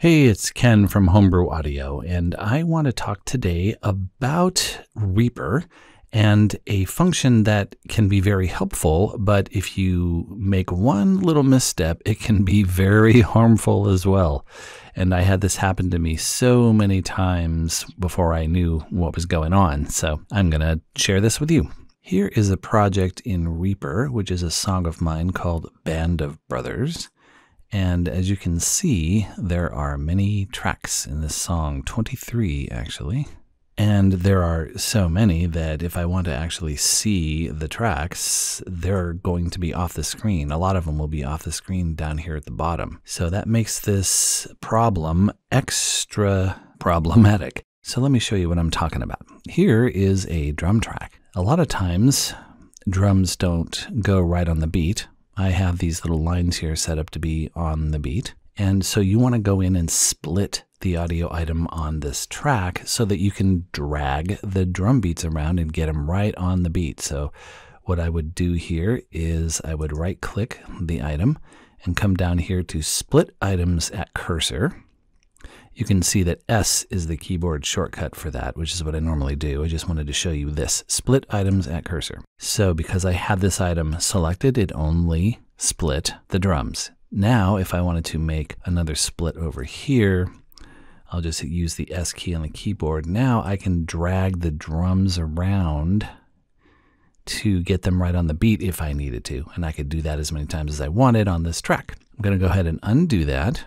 Hey, it's Ken from Homebrew Audio, and I want to talk today about Reaper and a function that can be very helpful, but if you make one little misstep, it can be very harmful as well. And I had this happen to me so many times before I knew what was going on. So I'm going to share this with you. Here is a project in Reaper, which is a song of mine called Band of Brothers. And as you can see, there are many tracks in this song, 23 actually. And there are so many that if I want to actually see the tracks, they're going to be off the screen. A lot of them will be off the screen down here at the bottom. So that makes this problem extra problematic. So let me show you what I'm talking about. Here is a drum track. A lot of times, drums don't go right on the beat. I have these little lines here set up to be on the beat. And so you want to go in and split the audio item on this track so that you can drag the drum beats around and get them right on the beat. So what I would do here is I would right click the item and come down here to split items at cursor. You can see that S is the keyboard shortcut for that, which is what I normally do. I just wanted to show you this, split items at cursor. So because I had this item selected, it only split the drums. Now, if I wanted to make another split over here, I'll just use the S key on the keyboard. Now I can drag the drums around to get them right on the beat if I needed to. And I could do that as many times as I wanted on this track. I'm going to go ahead and undo that.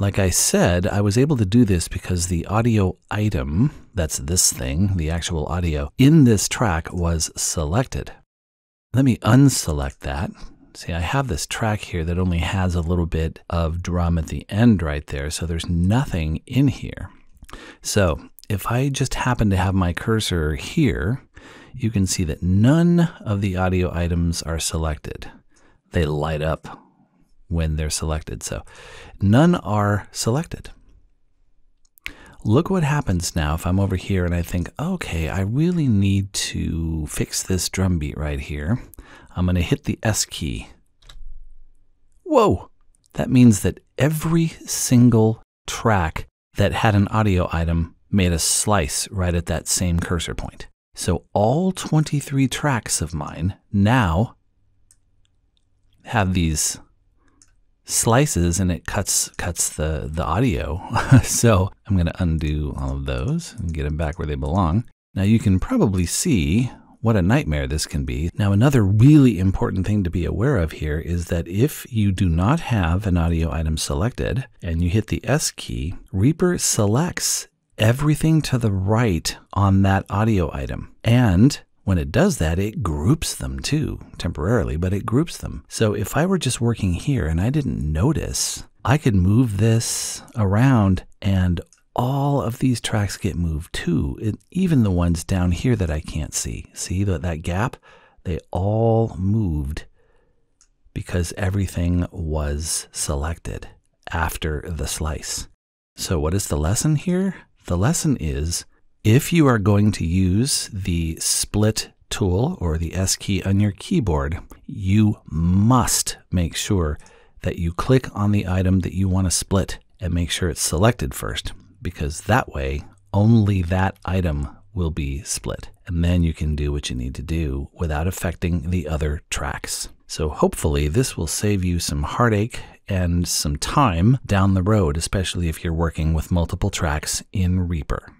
Like I said, I was able to do this because the audio item, that's this thing, the actual audio, in this track was selected. Let me unselect that. See, I have this track here that only has a little bit of drum at the end right there, so there's nothing in here. So if I just happen to have my cursor here, you can see that none of the audio items are selected. They light up when they're selected. So none are selected. Look what happens now if I'm over here and I think, okay, I really need to fix this drum beat right here. I'm going to hit the S key. Whoa! That means that every single track that had an audio item made a slice right at that same cursor point. So all 23 tracks of mine now have these slices, and it cuts the audio. So I'm going to undo all of those and get them back where they belong. Now you can probably see what a nightmare this can be. Now another really important thing to be aware of here is that if you do not have an audio item selected and you hit the S key, Reaper selects everything to the right on that audio item. And when it does that, it groups them too, temporarily, but it groups them. So if I were just working here and I didn't notice, I could move this around and all of these tracks get moved too, and even the ones down here that I can't see. See that gap? They all moved because everything was selected after the slice. So what is the lesson here? The lesson is, if you are going to use the split tool or the S key on your keyboard, you must make sure that you click on the item that you want to split and make sure it's selected first, because that way only that item will be split. And then you can do what you need to do without affecting the other tracks. So hopefully this will save you some heartache and some time down the road, especially if you're working with multiple tracks in Reaper.